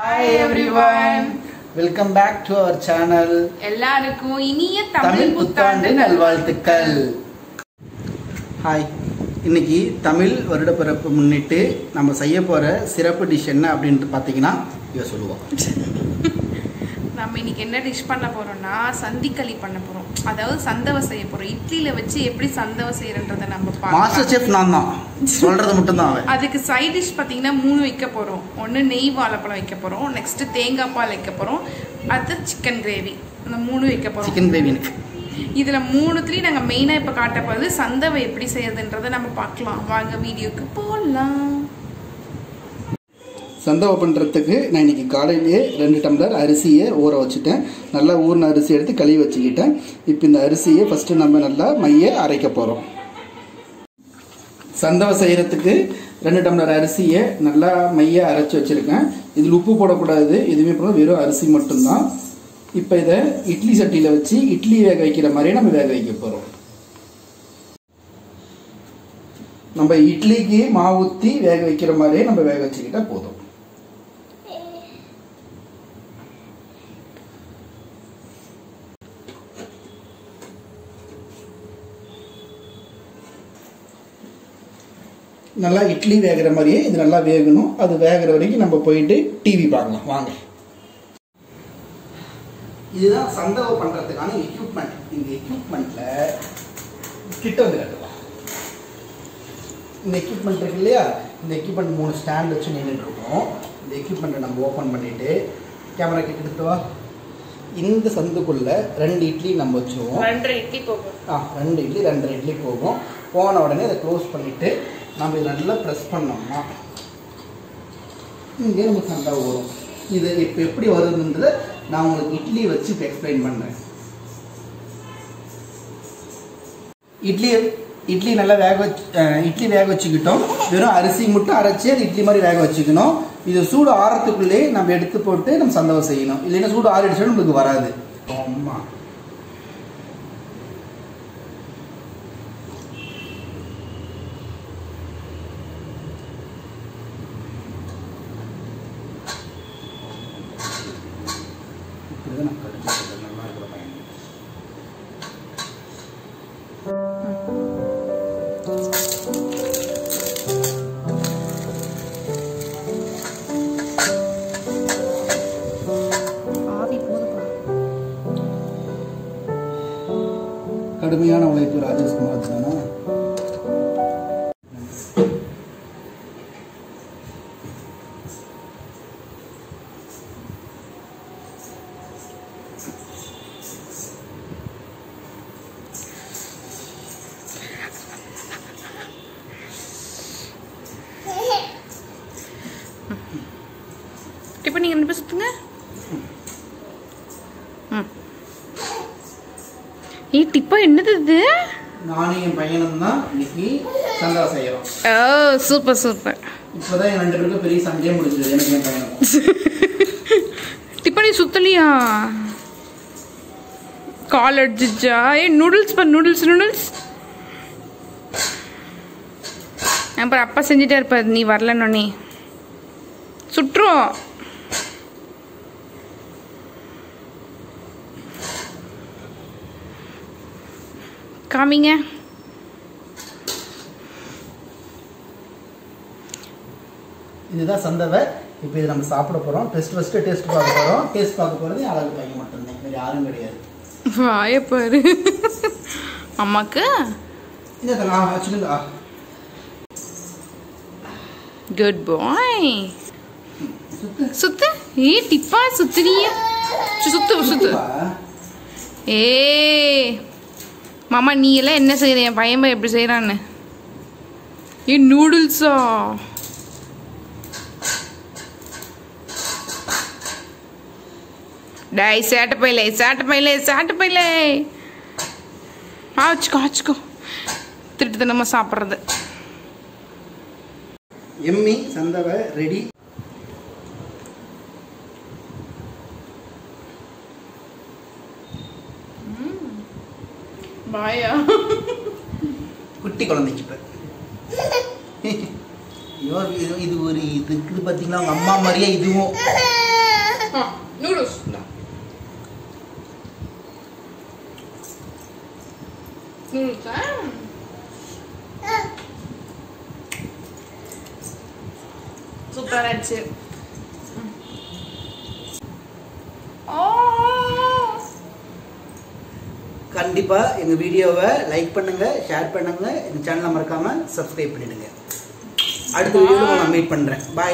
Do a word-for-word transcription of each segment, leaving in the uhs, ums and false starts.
Hi everyone, welcome back to our channel. எல்லாருக்கும் இனிய தமிழ் புத்தாண்டு நல்வாழ்த்துக்கள். Hi, இன்னைக்கு தமிழ் வருட பிறப்பு முன்னிட்டு நம்ம செய்ய போற சிறப்பு டிஷ் என்ன அப்படினு பாத்தீங்கன்னா இவ சொல்லுவா. நம்ம இன்னைக்கு என்ன டிஷ் பண்ண போறோம்னா சந்திக்களி பண்ண போறோம். அதாவது சந்தவை செய்ய போறோம். இட்லில வச்சு எப்படி சந்தவை செய்யறன்றத நம்ம பார்ப்போம். மாஸ்டர் செஃப் நானா சொல்றது மட்டும் தான். அதுக்கு சைடு டிஷ் பாத்தீங்கன்னா மூணு வைக்க போறோம். ஒன்னு நெய் வாழைப்பழம் வைக்க போறோம். நெக்ஸ்ட் தேங்காய் பால் வைக்க போறோம். அடுத்து சிக்கன் கிரேவி. இந்த மூணு வைக்க போறோம். சிக்கன் கிரேவி இதுல மூணுத்துலயும் நாங்க மெயினா இப்ப காட்ட போறது சந்தவை எப்படி செய்யறதுன்றத நம்ம பார்க்கலாம். வாங்க வீடியோக்கு போலாம். சந்தவை பண்ணுறதுக்கு நான் இன்றைக்கி காலையிலேயே ரெண்டு டம்ளர் அரிசியை ஊற வச்சுட்டேன். நல்லா ஊறின அரிசி எடுத்து கழுவி வச்சுக்கிட்டேன். இப்போ இந்த அரிசியை ஃபஸ்ட்டு நம்ம நல்லா மைய அரைக்க போகிறோம். சந்தவை செய்கிறதுக்கு ரெண்டு டம்ளர் அரிசியை நல்லா மைய அரைச்சி வச்சுருக்கேன். இதில் உப்பு போடக்கூடாது, எதுவுமே போட, வெறும் அரிசி மட்டும்தான். இப்போ இதை இட்லி சட்டியில் வச்சு இட்லி வேக வைக்கிற மாதிரியே நம்ம வேக வைக்க போகிறோம். நம்ம இட்லிக்கு மாவு ஊற்றி வேக வைக்கிற மாதிரியே நம்ம வேக வச்சுக்கிட்டால் போதும். நல்லா இட்லி வேகிற மாதிரியே இது நல்லா வேகணும். அது வேகிற வரைக்கும் நம்ம போயிட்டு டிவி பார்க்கலாம். வாங்க, இதுதான் சந்தவை பண்றதுக்கான எக்யூப்மெண்ட். இந்த எக்யூப்மெண்ட்ல கிட்ட வந்து கட்டலாம். இந்த எக்யூப்மெண்ட் இருக்கு இல்லையா, இந்த எக்யூப்மெண்ட் மூணு ஸ்டாண்ட் வச்சு நின்றுட்டு இருக்கோம். இந்த எக்யூப்மெண்ட்டை நம்ம ஓப்பன் பண்ணிட்டு கேமரா கிட்ட எடுத்துட்டு வா. இந்த சந்துக்குள்ள ரெண்டு இட்லி நம்ம வச்சுருவோம். ரெண்டு இட்லி போகும். ஆ, ரெண்டு இட்லி ரெண்டு இட்லி போகும். போன உடனே அதை க்ளோஸ் பண்ணிட்டு நம்ம இதை நல்லா ப்ரெஸ் பண்ணோம்னா இங்கே நமக்கு நல்லா வரும். இது இப்போ எப்படி வருதுன்றதை நான் உங்களுக்கு இட்லி வச்சு இப்போ எக்ஸ்பிளைன் பண்ணுறேன். இட்லி இட்லி நல்லா வேக வச்சு இட்லி வேக வச்சுக்கிட்டோம். வெறும் அரிசி மட்டும் அரைச்சி அது இட்லி மாதிரி வேக வச்சுக்கணும். இது சூடு ஆறத்துக்குள்ளே நம்ம எடுத்து போட்டு நம்ம சந்தவை செய்யணும். இல்லைன்னா சூடு ஆறிடுச்சுன்னா நம்மளுக்கு வராது. ஆமாம், கடுமையான உழைப்பு ராஜேஷ்குமார் தானா. இப்போ நீங்கள் நினைப்ப சுற்றுங்க. ம், ஏ டிப்பா என்னது இது? நானும் என் பையனும் தான் இன்னைக்கு சந்தவை செய்யறோம். ஓ சூப்பர் சூப்பர். இப்போதான் என் ரெண்டு பேருக்கு பெரிய சண்டே முடிஞ்சது. எனக்கு என் பையனும் டிப்பா நீ சுத்தலியா கால் அடிச்சா? ஏ நூடுல்ஸ் பா, நூடுல்ஸ் நூடுல்ஸ் அப்புறம் அப்பா செஞ்சுட்டே இருப்பார். நீ வரலன்னு நீ சுற்றும். காமிங்க, இதுதான் சந்தவை. இப்போ இது நம்ம சாப்பிட போகிறோம். டெஸ்ட் ஃபஸ்ட்டு டேஸ்ட் பார்க்க போகிறோம். டேஸ்ட் பார்க்க போகிறது அழகு பையன் மட்டும்தான், வேறு யாரும் கிடையாது. வாயப்பாரு அம்மாக்கு குட் பாய். சுத்து ஏ டிப்பா சுத்துறியா? சுத்து சுத்து ஏ மாமா, நீ எல்லாம் என்ன செய்யற? என் பையன் எப்படி செய்யறான்னு. ஏ நூடுல்ஸா? டாய் சேட்டை பையிலே சேட்டை பையிலே சேட்டை பையிலே ஆச்சுக்கோ ஆச்சுக்கோ. திருட்டு தினமா சாப்பிட்றது. எம்மி சந்தவை ரெடி. குட்டி குழந்தைக்கு सूपर अच्छे कंडिपा इंगे वीडियो लाइक पन्नुंगा शेयर पन्नुंगा इंगे चैनल मरक्कामा सब्सक्राइब पन्निडुंगा அடுத்த வீடியோல நான் மீட் பண்றேன் பை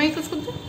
மைக் குத்து